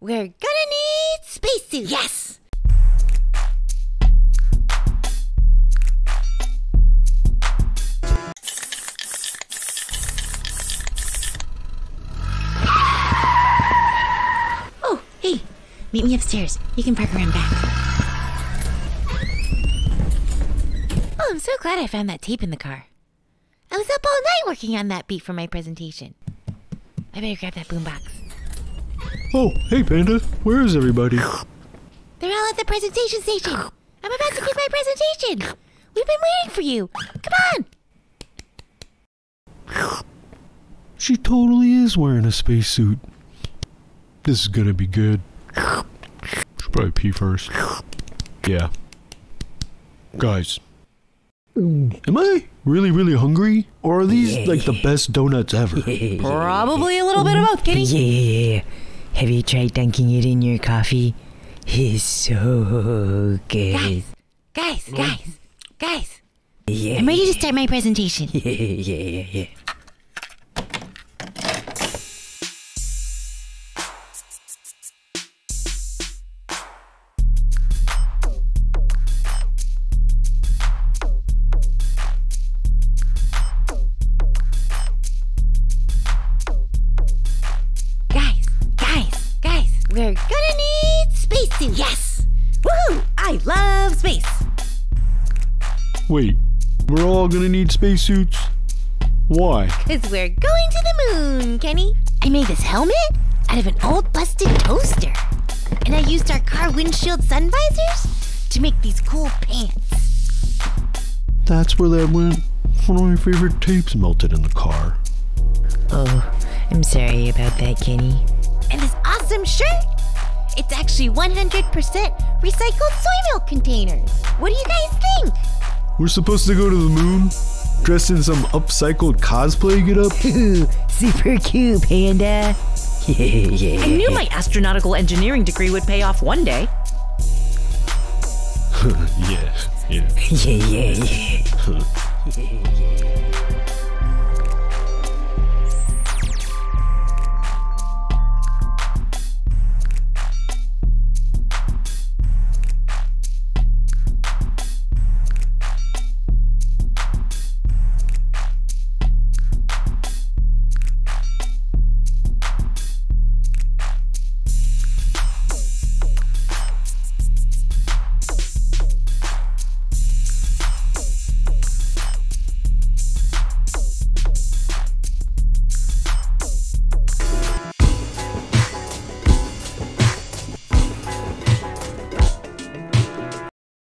We're gonna need spacesuits. Yes! Oh, hey. Meet me upstairs. You can park around back. Oh, I'm so glad I found that tape in the car. I was up all night working on that beat for my presentation. I better grab that boombox. Oh, hey Panda, where is everybody? They're all at the presentation station. I'm about to give my presentation. We've been waiting for you. Come on! She totally is wearing a spacesuit. This is gonna be good. Should probably pee first. Yeah. Guys. Am I really hungry? Or are these like the best donuts ever? Probably a little bit of both, Kenny. Yeah. Have you tried dunking it in your coffee? It's so good. Guys. Yeah. I'm ready to start my presentation. Yeah. We're gonna need spacesuits. Yes! Woohoo! I love space! Wait, we're all gonna need spacesuits? Why? Because we're going to the moon, Kenny. I made this helmet out of an old busted toaster. And I used our car windshield sun visors to make these cool pants. That's where that went. One of my favorite tapes melted in the car. Oh, I'm sorry about that, Kenny. And this awesome shirt! It's actually 100% recycled soy milk containers. What do you guys think? We're supposed to go to the moon? Dressed in some upcycled cosplay getup? Super cute, Panda. Yeah. I knew my astronautical engineering degree would pay off one day. Yeah.